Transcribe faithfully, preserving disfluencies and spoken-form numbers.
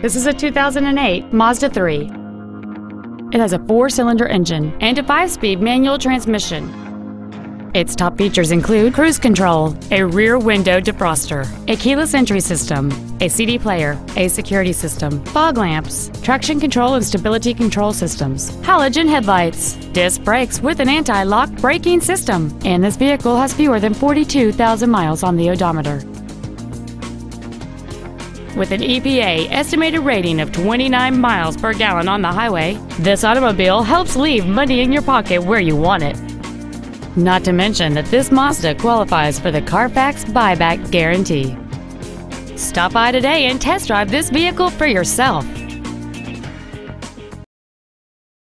This is a two thousand eight Mazda three. It has a four-cylinder engine and a five-speed manual transmission. Its top features include cruise control, a rear window defroster, a keyless entry system, a C D player, a security system, fog lamps, traction control and stability control systems, halogen headlights, disc brakes with an anti-lock braking system, and this vehicle has fewer than forty-two thousand miles on the odometer. With an E P A estimated rating of twenty-nine miles per gallon on the highway, this automobile helps leave money in your pocket where you want it. Not to mention that this Mazda qualifies for the Carfax buyback guarantee. Stop by today and test drive this vehicle for yourself.